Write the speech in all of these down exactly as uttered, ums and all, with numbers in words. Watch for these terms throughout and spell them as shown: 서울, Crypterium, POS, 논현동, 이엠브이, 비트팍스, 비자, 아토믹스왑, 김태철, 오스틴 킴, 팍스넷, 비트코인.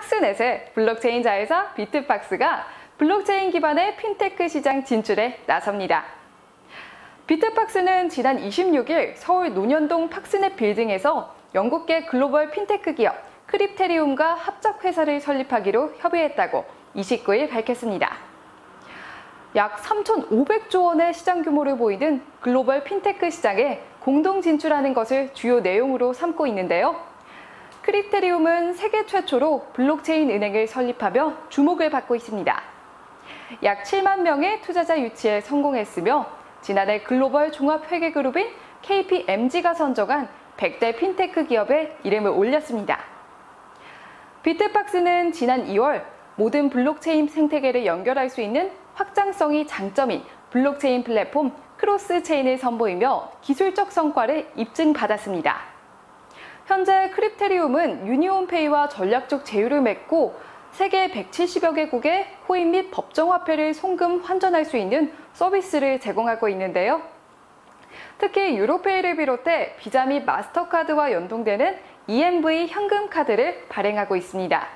팍스넷의 블록체인 자회사 비트팍스가 블록체인 기반의 핀테크 시장 진출에 나섭니다. 비트팍스는 지난 이십육일 서울 논현동 팍스넷 빌딩에서 영국계 글로벌 핀테크 기업 크립테리움과 합작회사를 설립하기로 협의했다고 이십구일 밝혔습니다. 약 삼천오백조 원의 시장 규모를 보이는 글로벌 핀테크 시장에 공동 진출하는 것을 주요 내용으로 삼고 있는데요. 크립테리움은 세계 최초로 블록체인 은행을 설립하며 주목을 받고 있습니다. 약 칠만 명의 투자자 유치에 성공했으며 지난해 글로벌 종합회계그룹인 케이피엠지가 선정한 백대 핀테크 기업에 이름을 올렸습니다. 비트팍스는 지난 이월 모든 블록체인 생태계를 연결할 수 있는 확장성이 장점인 블록체인 플랫폼 크로스체인을 선보이며 기술적 성과를 입증받았습니다. 현재 크립테리움은 유니온페이와 전략적 제휴를 맺고 세계 백칠십여 개국의 코인 및 법정화폐를 송금 환전할 수 있는 서비스를 제공하고 있는데요. 특히 유로페이를 비롯해 비자 및 마스터카드와 연동되는 이엠브이 현금카드를 발행하고 있습니다.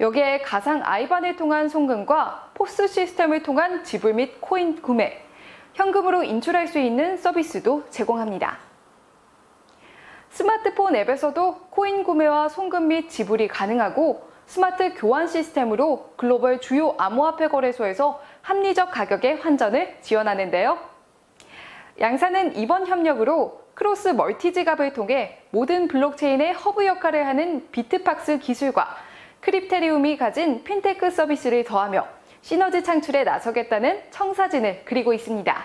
여기에 가상 아이반을 통한 송금과 포스 시스템을 통한 지불 및 코인 구매, 현금으로 인출할 수 있는 서비스도 제공합니다. 스마트폰 앱에서도 코인 구매와 송금 및 지불이 가능하고 스마트 교환 시스템으로 글로벌 주요 암호화폐 거래소에서 합리적 가격의 환전을 지원하는데요. 양사는 이번 협력으로 크로스 멀티지갑을 통해 모든 블록체인의 허브 역할을 하는 비트팍스 기술과 크립테리움이 가진 핀테크 서비스를 더하며 시너지 창출에 나서겠다는 청사진을 그리고 있습니다.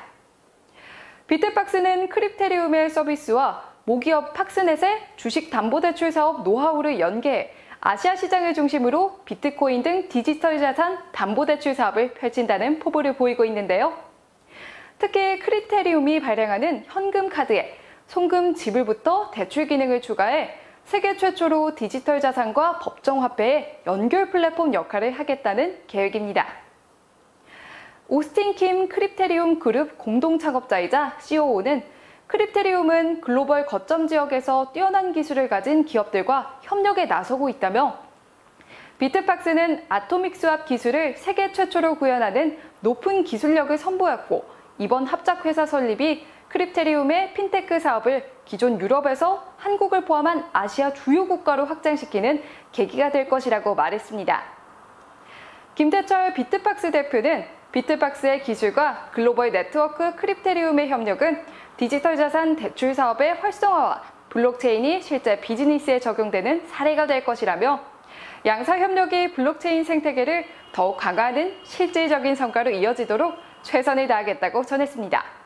비트팍스는 크립테리움의 서비스와 모기업 팍스넷의 주식담보대출 사업 노하우를 연계해 아시아 시장을 중심으로 비트코인 등 디지털 자산 담보대출 사업을 펼친다는 포부를 보이고 있는데요. 특히 크립테리움이 발행하는 현금 카드에 송금 지불부터 대출 기능을 추가해 세계 최초로 디지털 자산과 법정화폐의 연결 플랫폼 역할을 하겠다는 계획입니다. 오스틴 킴 크립테리움 그룹 공동창업자이자 씨이오는 크립테리움은 글로벌 거점 지역에서 뛰어난 기술을 가진 기업들과 협력에 나서고 있다며 비트팍스는 아토믹스왑 기술을 세계 최초로 구현하는 높은 기술력을 선보였고 이번 합작회사 설립이 크립테리움의 핀테크 사업을 기존 유럽에서 한국을 포함한 아시아 주요 국가로 확장시키는 계기가 될 것이라고 말했습니다. 김태철 비트팍스 대표는 비트팍스의 기술과 글로벌 네트워크 크립테리움의 협력은 디지털 자산 대출 사업의 활성화와 블록체인이 실제 비즈니스에 적용되는 사례가 될 것이라며 양사 협력이 블록체인 생태계를 더욱 강화하는 실질적인 성과로 이어지도록 최선을 다하겠다고 전했습니다.